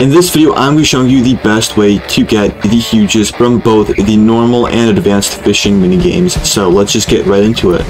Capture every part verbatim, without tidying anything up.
In this video, I'm going to be showing you the best way to get the hugest from both the normal and advanced fishing minigames, so let's just get right into it.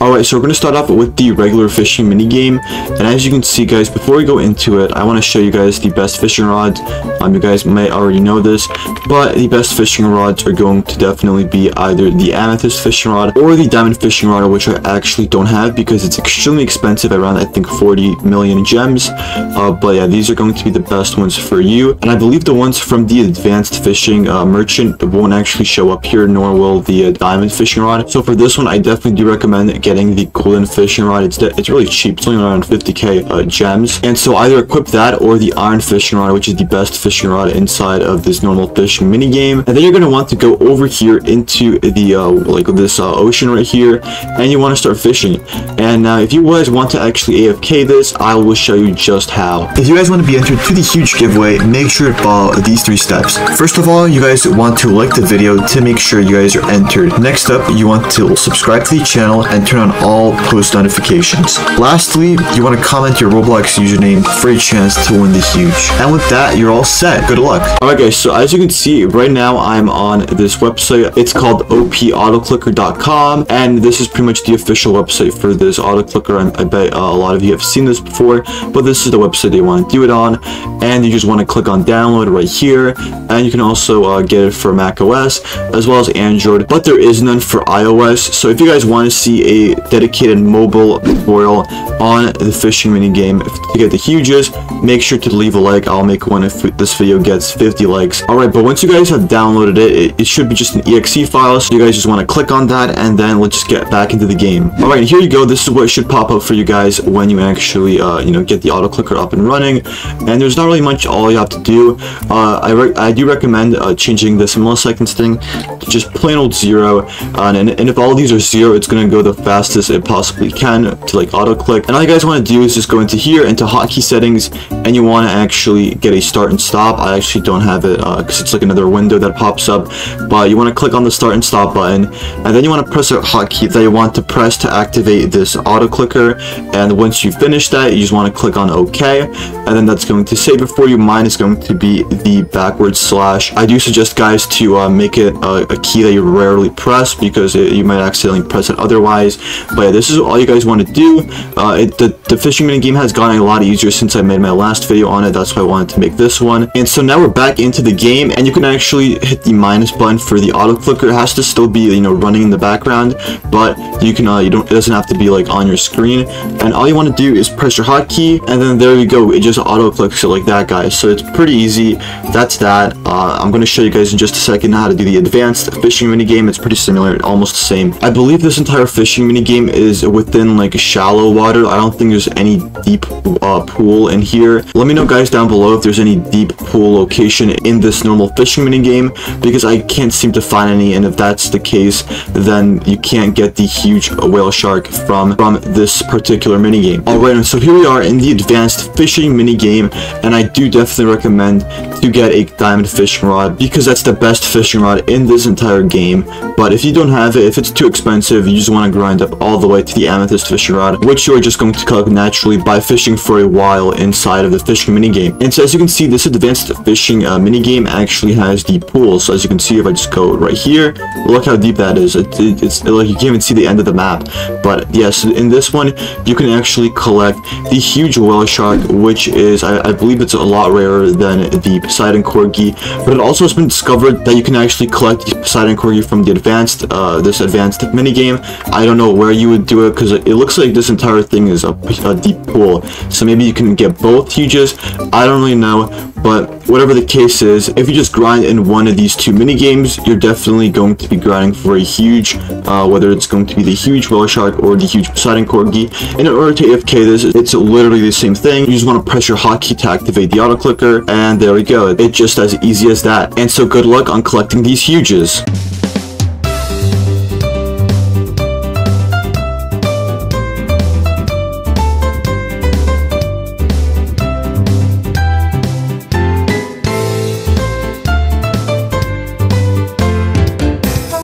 Alright, so we're going to start off with the regular fishing minigame, and as you can see guys, before we go into it, I want to show you guys the best fishing rods. Um, you guys might already know this, but the best fishing rods are going to definitely be either the amethyst fishing rod or the diamond fishing rod, which I actually don't have because it's extremely expensive, around I think forty million gems, uh, but yeah, these are going to be the best ones for you. And I believe the ones from the advanced fishing uh, merchant won't actually show up here, nor will the uh, diamond fishing rod. So for this one, I definitely do recommend getting the golden fishing rod. It's, it's really cheap, it's only around fifty K uh, gems, and so either equip that or the iron fishing rod, which is the best fishing rod inside of this normal fish mini game. And then you're going to want to go over here into the uh like this uh, ocean right here, and you want to start fishing. And now uh, if you guys want to actually A F K this, I will show you just how. If you guys want to be entered to the huge giveaway, make sure to follow these three steps. First of all, you guys want to like the video to make sure you guys are entered. Next up, you want to subscribe to the channel and turn on all post notifications. Lastly, you want to comment your Roblox username for a chance to win the huge. And with that, you're all set. Good luck. Alright guys, so as you can see right now, I'm on this website. It's called O P auto clicker dot com, and this is pretty much the official website for this autoclicker. I, I bet uh, a lot of you have seen this before, but this is the website they want to do it on, and you just want to click on download right here, and you can also uh, get it for Mac O S as well as Android, but there is none for iOS. So if you guys want to see a dedicated mobile tutorial on the fishing mini game to get the huges, make sure to leave a like. I'll make one if this video gets fifty likes. Alright, but once you guys have downloaded it, it, it should be just an E X E file, so you guys just want to click on that, and then let's just get back into the game. Alright, here you go. This is what should pop up for you guys when you actually uh, you know, get the auto clicker up and running, and there's not really much all you have to do. Uh, I, I do recommend uh, changing this milliseconds thing to just plain old zero, uh, and, and if all these are zero, it's going to go the fastest as it possibly can to like auto click. And all you guys want to do is just go into here into hotkey settings, and you want to actually get a start and stop. I actually don't have it because uh, it's like another window that pops up, but you want to click on the start and stop button, and then you want to press a hotkey that you want to press to activate this auto clicker. And once you finish that, you just want to click on OK, and then that's going to save it for you. Mine is going to be the backwards slash. I do suggest guys to uh, make it uh, a key that you rarely press, because it, you might accidentally press it otherwise. But yeah, this is all you guys want to do. Uh, it, the, the fishing mini game has gotten a lot easier since I made my last video on it. That's why I wanted to make this one. And so now we're back into the game, and you can actually hit the minus button for the auto clicker. It has to still be, you know, running in the background, but you can uh, you don't. It doesn't have to be like on your screen. And all you want to do is press your hotkey, and then there you go. It just auto clicks it like that, guys. So it's pretty easy. That's that. Uh, I'm going to show you guys in just a second how to do the advanced fishing mini game. It's pretty similar, almost the same. I believe this entire fishing mini game is within like shallow water. I don't think there's any deep uh, pool in here. Let me know guys down below if there's any deep pool location in this normal fishing mini game, because I can't seem to find any, and if that's the case, then you can't get the huge whale shark from from this particular mini game. Alright, so here we are in the advanced fishing mini game, and I do definitely recommend to get a diamond fishing rod, because that's the best fishing rod in this entire game. But if you don't have it, if it's too expensive, you just want to grind up all the way to the amethyst fishing rod, which you are just going to collect naturally by fishing for a while inside of the fishing minigame. And so as you can see, this advanced fishing uh, minigame actually has the pool. So as you can see, if I just go right here, look how deep that is. It, it, it's like you can't even see the end of the map. But yes, yeah, so in this one, you can actually collect the huge whale shark, which is, I, I believe it's a lot rarer than the Poseidon Corgi, but it also has been discovered that you can actually collect the Poseidon Corgi from the advanced, uh, this advanced minigame. I don't know where you would do it, because it looks like this entire thing is a, a deep pool, so maybe you can get both huges. I don't really know, but whatever the case is, if you just grind in one of these two mini games, you're definitely going to be grinding for a huge, uh, whether it's going to be the huge whale shark or the huge Poseidon Corgi. And in order to A F K this, it's literally the same thing. You just want to press your hotkey to activate the auto clicker, and there we go. It's just as easy as that. And so good luck on collecting these huges.